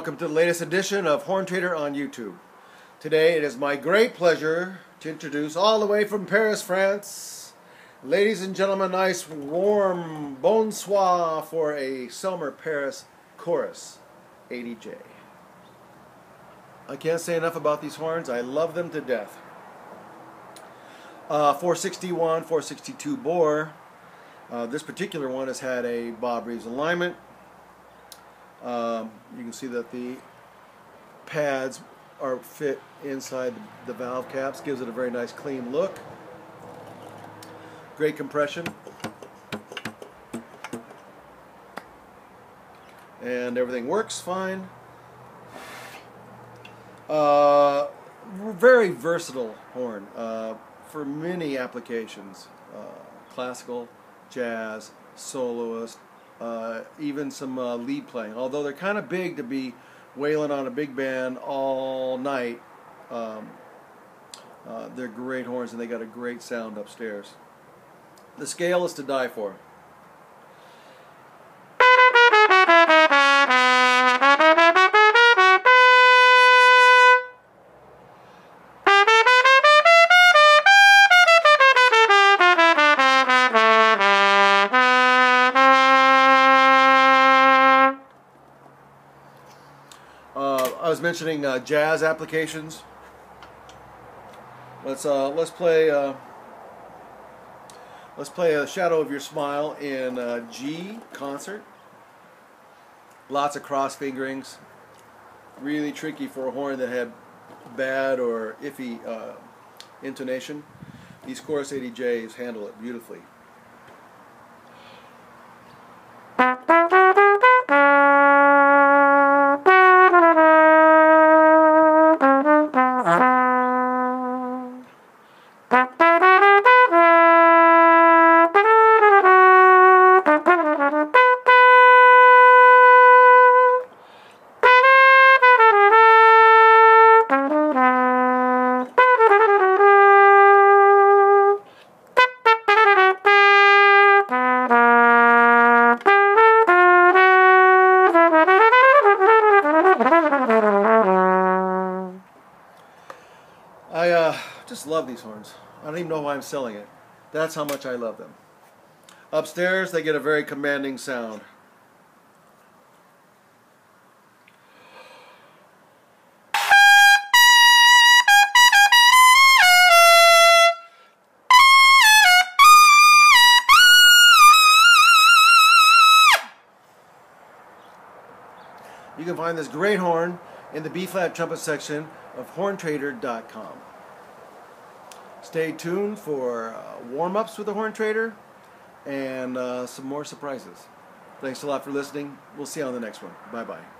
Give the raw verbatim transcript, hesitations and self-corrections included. welcome to the latest edition of Horn Trader on YouTube. Today it is my great pleasure to introduce, all the way from Paris, France, ladies and gentlemen, nice warm bonsoir for a Selmer Paris Chorus eighty J. I can't say enough about these horns. I love them to death. Uh, four sixty-one, four sixty-two bore. Uh, this particular one has had a Bob Reeves alignment. Um, you can see that the pads are fit inside the valve caps. Gives it a very nice clean look. Great compression. And everything works fine. Uh, very versatile horn uh, for many applications. Uh, classical, jazz, soloist, Uh, even some uh, lead playing. Although they're kind of big to be wailing on a big band all night, um, uh, they're great horns and they got a great sound upstairs. The scale is to die for. Uh, I was mentioning uh, jazz applications. Let's uh, let's play uh, let's play A Shadow of Your Smile in uh, G concert. Lots of cross fingerings. Really tricky for a horn that had bad or iffy uh, intonation. These Chorus eighty J's handle it beautifully. I uh, just love these horns. I don't even know why I'm selling it. That's how much I love them. Upstairs, they get a very commanding sound. You can find this great horn in the B-flat trumpet section of Horntrader dot com. Stay tuned for uh, warm-ups with the Horn Trader and uh, some more surprises. Thanks a lot for listening. We'll see you on the next one. Bye-bye.